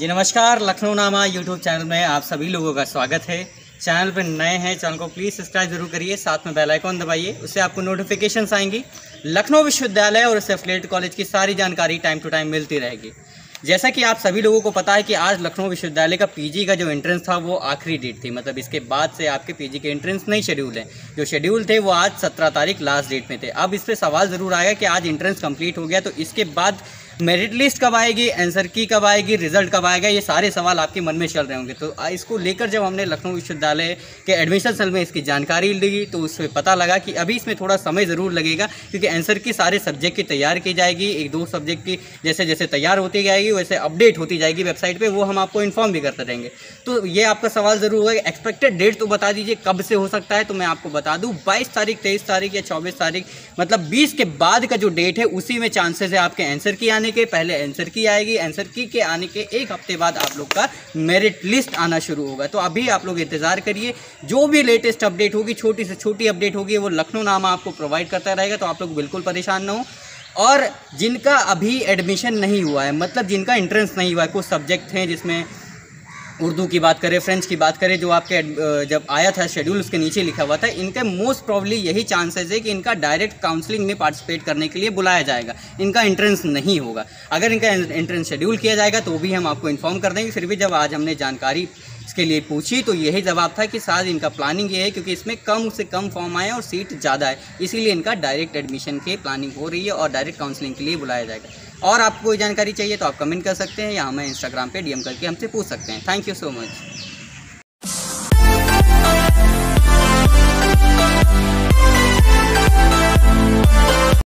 जी नमस्कार, लखनऊ नामा YouTube channel में आप सभी लोगों का स्वागत है। चैनल पर नए हैं, चैनल को प्लीज़ सब्सक्राइब जरूर करिए, साथ में बेल आइकॉन दबाइए, उससे आपको नोटिफिकेशंस आएंगी। लखनऊ विश्वविद्यालय और उससे एफिलिएट कॉलेज की सारी जानकारी टाइम टू टाइम मिलती रहेगी। जैसा कि आप सभी लोगों को पता है कि आज लखनऊ विश्वविद्यालय का पीजी का जो एंट्रेंस था वो आखिरी डेट थी, मतलब इसके बाद से आपके पीजी के एंट्रेंस नहीं शेड्यूल हैं। जो शेड्यूल थे वो आज 17 तारीख लास्ट डेट में थे। अब इस पर सवाल ज़रूर आएगा कि आज एंट्रेंस कंप्लीट हो गया तो इसके बाद मेरिट लिस्ट कब आएगी, आंसर की कब आएगी, रिजल्ट कब आएगा, ये सारे सवाल आपके मन में चल रहे होंगे। तो इसको लेकर जब हमने लखनऊ विश्वविद्यालय के एडमिशन सेल में इसकी जानकारी ली तो उसमें पता लगा कि अभी इसमें थोड़ा समय ज़रूर लगेगा, क्योंकि आंसर की सारे सब्जेक्ट की तैयार की जाएगी। एक दो सब्जेक्ट की जैसे जैसे तैयार होती जाएगी वैसे अपडेट होती जाएगी वेबसाइट पर, वो हम आपको इन्फॉर्म भी करते रहेंगे। तो ये आपका सवाल ज़रूर होगा, एक्सपेक्टेड डेट तो बता दीजिए कब से हो सकता है। तो मैं आपको बता दूँ 22 तारीख, 23 तारीख या 24 तारीख, मतलब 20 के बाद का जो डेट है उसी में चांसेस है आपके आंसर की आने के। पहले आंसर की आएगी, आंसर की के आने के एक हफ्ते बाद आप लोग का मेरिट लिस्ट आना शुरू होगा। तो अभी आप लोग इंतजार करिए, जो भी लेटेस्ट अपडेट होगी, छोटी से छोटी अपडेट होगी, वो लखनऊ नामा आपको प्रोवाइड करता रहेगा। तो आप लोग बिल्कुल परेशान ना हो। और जिनका अभी एडमिशन नहीं हुआ है, मतलब जिनका एंट्रेंस नहीं हुआ है, कुछ सब्जेक्ट हैं जिसमें उर्दू की बात करें, फ्रेंच की बात करें, जो आपके जब आया था शेड्यूल उसके नीचे लिखा हुआ था, इनके मोस्ट प्रॉब्ली यही चांसेस है कि इनका डायरेक्ट काउंसलिंग में पार्टिसिपेट करने के लिए बुलाया जाएगा। इनका एंट्रेंस नहीं होगा। अगर इनका एंट्रेंस शेड्यूल किया जाएगा तो भी हम आपको इन्फॉर्म कर देंगे। फिर भी जब आज हमने जानकारी इसके लिए पूछी तो यही जवाब था कि शायद इनका प्लानिंग ये है, क्योंकि इसमें कम से कम फॉर्म आए और सीट ज़्यादा है, इसीलिए इनका डायरेक्ट एडमिशन की प्लानिंग हो रही है और डायरेक्ट काउंसलिंग के लिए बुलाया जाएगा। और आपको जानकारी चाहिए तो आप कमेंट कर सकते हैं या हमें इंस्टाग्राम पे डीएम करके हमसे पूछ सकते हैं। Thank you so much.